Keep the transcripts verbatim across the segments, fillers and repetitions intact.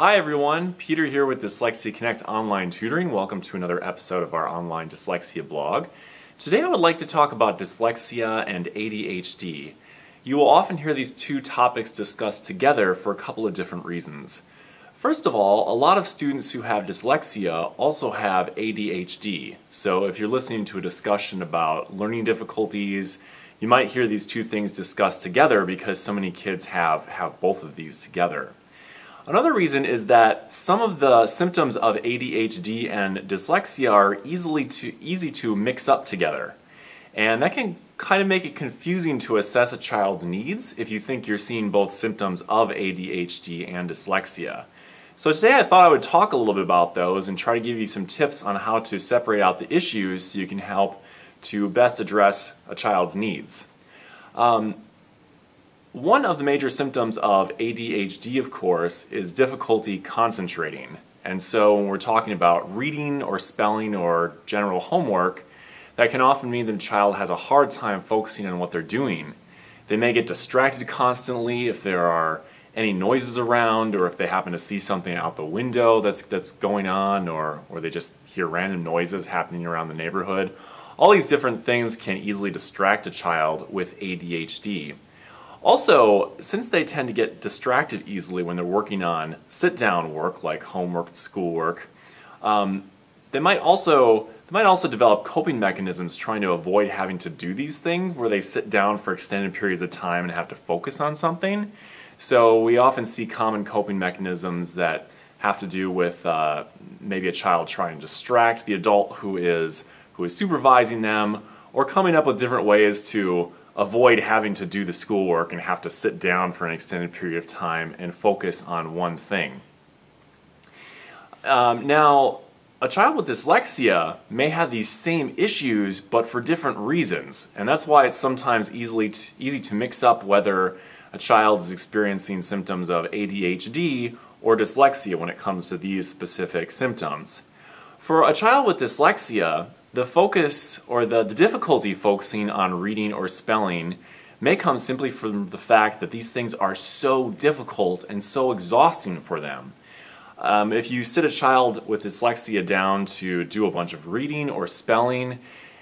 Hi everyone, Peter here with Dyslexia Connect Online Tutoring. Welcome to another episode of our online dyslexia blog. Today I would like to talk about dyslexia and A D H D. You will often hear these two topics discussed together for a couple of different reasons. First of all, a lot of students who have dyslexia also have A D H D. So if you're listening to a discussion about learning difficulties, you might hear these two things discussed together because so many kids have, have both of these together. Another reason is that some of the symptoms of A D H D and dyslexia are easily to, easy to mix up together. And that can kind of make it confusing to assess a child's needs if you think you're seeing both symptoms of A D H D and dyslexia. So today I thought I would talk a little bit about those and try to give you some tips on how to separate out the issues so you can help to best address a child's needs. Um, One of the major symptoms of A D H D, of course, is difficulty concentrating. And so when we're talking about reading or spelling or general homework, that can often mean that a child has a hard time focusing on what they're doing. They may get distracted constantly if there are any noises around, or if they happen to see something out the window that's, that's going on, or, or they just hear random noises happening around the neighborhood. All these different things can easily distract a child with A D H D. Also, since they tend to get distracted easily when they're working on sit-down work like homework, schoolwork, um, they might also they might also develop coping mechanisms trying to avoid having to do these things where they sit down for extended periods of time and have to focus on something. So we often see common coping mechanisms that have to do with uh, maybe a child trying to distract the adult who is who is supervising them, or coming up with different ways to avoid having to do the schoolwork and have to sit down for an extended period of time and focus on one thing. Um, now, a child with dyslexia may have these same issues, but for different reasons. And that's why it's sometimes easily t- easy to mix up whether a child is experiencing symptoms of A D H D or dyslexia when it comes to these specific symptoms. For a child with dyslexia, the focus or the, the difficulty focusing on reading or spelling may come simply from the fact that these things are so difficult and so exhausting for them. Um, if you sit a child with dyslexia down to do a bunch of reading or spelling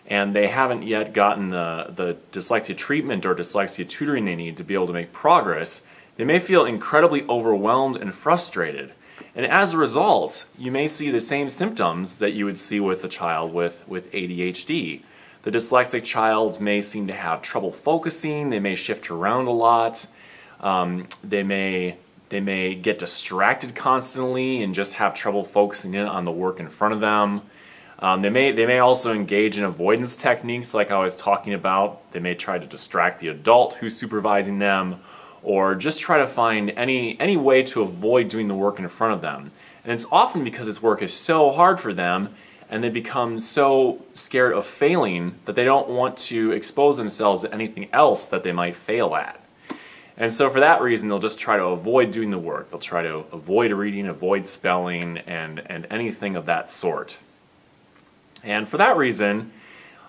and they haven't yet gotten the, the dyslexia treatment or dyslexia tutoring they need to be able to make progress, they may feel incredibly overwhelmed and frustrated. And as a result, you may see the same symptoms that you would see with a child with, with A D H D. The dyslexic child may seem to have trouble focusing, they may shift around a lot, um, they, may, they may get distracted constantly and just have trouble focusing in on the work in front of them. Um, they, may, they may also engage in avoidance techniques like I was talking about. They may try to distract the adult who's supervising them, or just try to find any any way to avoid doing the work in front of them. And it's often because this work is so hard for them and they become so scared of failing that they don't want to expose themselves to anything else that they might fail at. And so for that reason, they'll just try to avoid doing the work. They'll try to avoid reading, avoid spelling, and, and anything of that sort. And for that reason,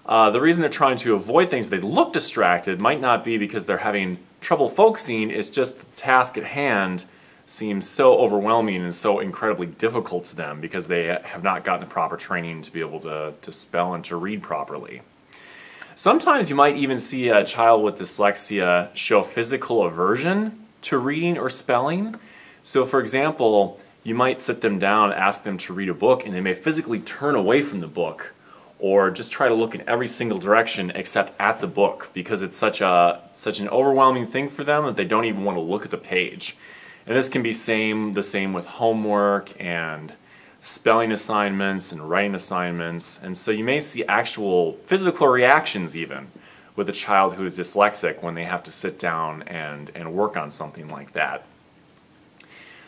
Uh, the reason they're trying to avoid things, they look distracted, might not be because they're having trouble focusing, it's just the task at hand seems so overwhelming and so incredibly difficult to them because they have not gotten the proper training to be able to, to spell and to read properly. Sometimes you might even see a child with dyslexia show physical aversion to reading or spelling. So for example, you might sit them down, ask them to read a book, and they may physically turn away from the book, or just try to look in every single direction except at the book, because it's such a such an overwhelming thing for them that they don't even want to look at the page. And this can be same the same with homework and spelling assignments and writing assignments. And so you may see actual physical reactions even with a child who is dyslexic when they have to sit down and, and work on something like that.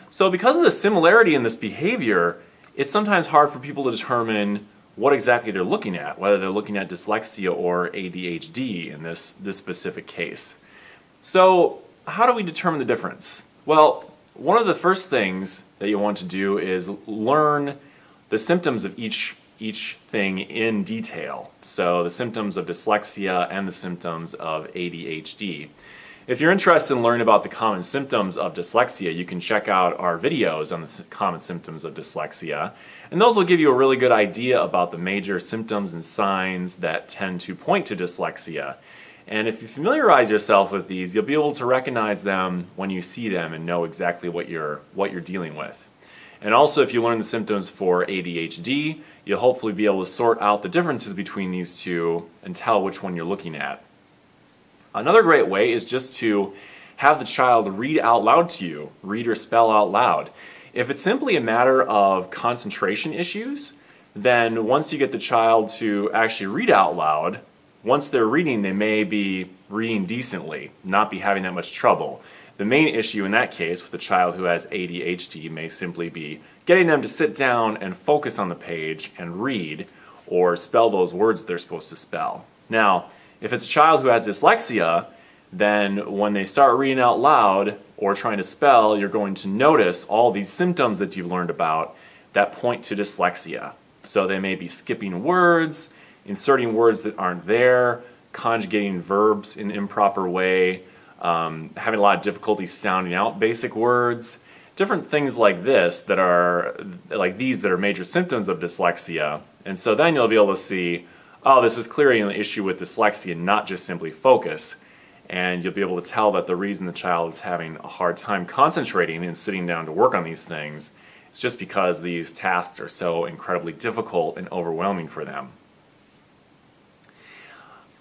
So because of the similarity in this behavior, it's sometimes hard for people to determine what exactly they're looking at, whether they're looking at dyslexia or A D H D in this, this specific case. So how do we determine the difference? Well, one of the first things that you want to do is learn the symptoms of each, each thing in detail. So the symptoms of dyslexia and the symptoms of A D H D. If you're interested in learning about the common symptoms of dyslexia, you can check out our videos on the common symptoms of dyslexia, and those will give you a really good idea about the major symptoms and signs that tend to point to dyslexia. And if you familiarize yourself with these, you'll be able to recognize them when you see them and know exactly what you're, what you're dealing with. And also, if you learn the symptoms for A D H D, you'll hopefully be able to sort out the differences between these two and tell which one you're looking at. Another great way is just to have the child read out loud to you, read or spell out loud. If it's simply a matter of concentration issues, then once you get the child to actually read out loud, once they're reading, they may be reading decently, not be having that much trouble. The main issue in that case with a child who has A D H D may simply be getting them to sit down and focus on the page and read or spell those words that they're supposed to spell. Now, if it's a child who has dyslexia, then when they start reading out loud or trying to spell, you're going to notice all these symptoms that you've learned about that point to dyslexia. So they may be skipping words, inserting words that aren't there, conjugating verbs in an improper way, Um, having a lot of difficulty sounding out basic words, different things like this that are like these that are major symptoms of dyslexia. And so then you'll be able to see, oh, this is clearly an issue with dyslexia, not just simply focus. And you'll be able to tell that the reason the child is having a hard time concentrating and sitting down to work on these things is just because these tasks are so incredibly difficult and overwhelming for them.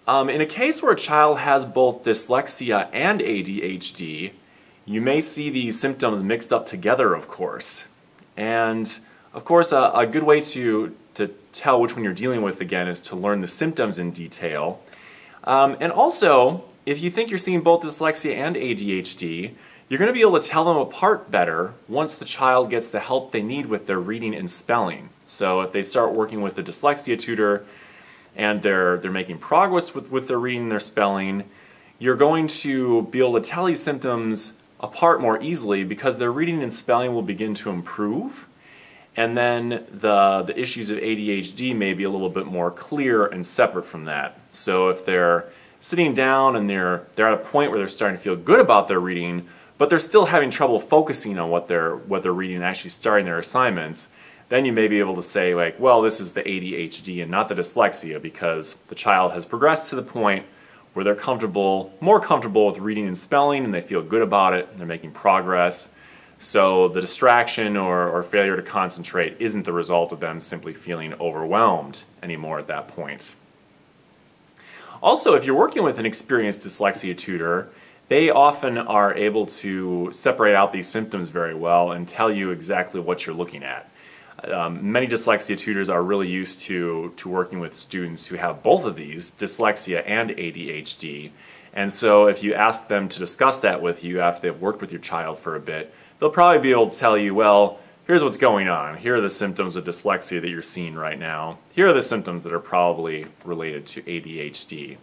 Um, in a case where a child has both dyslexia and A D H D, you may see these symptoms mixed up together, of course. And, of course, a, a good way to, to tell which one you're dealing with, again, is to learn the symptoms in detail. Um, and also, if you think you're seeing both dyslexia and A D H D, you're going to be able to tell them apart better once the child gets the help they need with their reading and spelling. So if they start working with a dyslexia tutor, and they're, they're making progress with, with their reading and their spelling, you're going to be able to tell these symptoms apart more easily because their reading and spelling will begin to improve. And then the, the issues of A D H D may be a little bit more clear and separate from that. So if they're sitting down and they're, they're at a point where they're starting to feel good about their reading, but they're still having trouble focusing on what they're, what they're reading and actually starting their assignments, then you may be able to say, like, well, this is the A D H D and not the dyslexia because the child has progressed to the point where they're comfortable, more comfortable with reading and spelling, and they feel good about it, and they're making progress. So the distraction or, or failure to concentrate isn't the result of them simply feeling overwhelmed anymore at that point. Also, if you're working with an experienced dyslexia tutor, they often are able to separate out these symptoms very well and tell you exactly what you're looking at. Um, many dyslexia tutors are really used to, to working with students who have both of these, dyslexia and A D H D. And so if you ask them to discuss that with you after they've worked with your child for a bit, they'll probably be able to tell you, well, here's what's going on. Here are the symptoms of dyslexia that you're seeing right now. Here are the symptoms that are probably related to A D H D.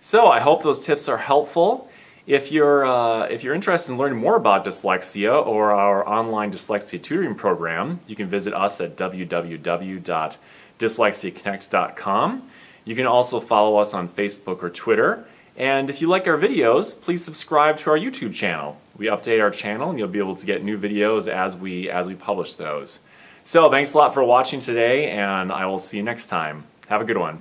So I hope those tips are helpful. If you're, uh, if you're interested in learning more about dyslexia or our online dyslexia tutoring program, you can visit us at w w w dot dyslexia connect dot com. You can also follow us on Facebook or Twitter. And if you like our videos, please subscribe to our YouTube channel. We update our channel and you'll be able to get new videos as we, as we publish those. So thanks a lot for watching today, and I will see you next time. Have a good one.